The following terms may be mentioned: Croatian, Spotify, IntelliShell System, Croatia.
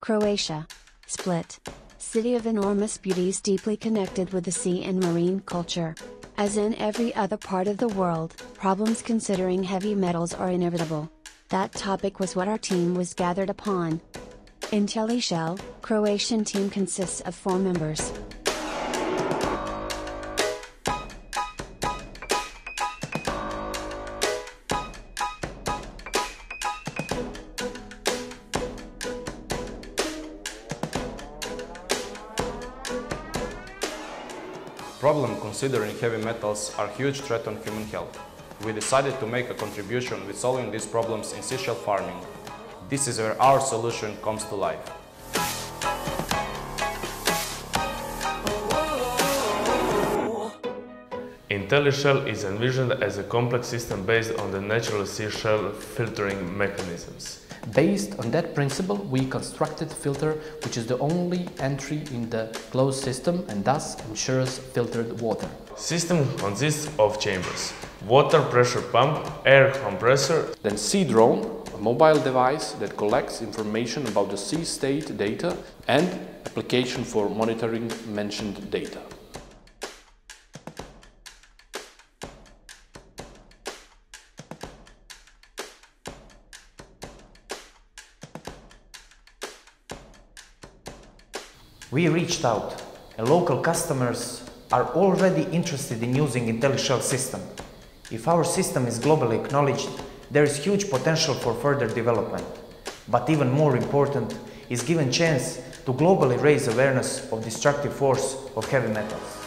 Croatia. Split. City of enormous beauties deeply connected with the sea and marine culture. As in every other part of the world, problems concerning heavy metals are inevitable. That topic was what our team was gathered upon. IntelliShell, Croatian team consists of 4 members. Problem considering heavy metals are a huge threat on human health. We decided to make a contribution with solving these problems in seashell farming. This is where our solution comes to life. IntelliShell is envisioned as a complex system based on the natural seashell filtering mechanisms. Based on that principle, we constructed filter, which is the only entry in the closed system and thus ensures filtered water. System consists of chambers, water pressure pump, air compressor, then sea drone, a mobile device that collects information about the sea state data, and application for monitoring mentioned data. We reached out, and local customers are already interested in using IntelliShell system. If our system is globally acknowledged, there is huge potential for further development. But even more important is given chance to globally raise awareness of destructive force of heavy metals.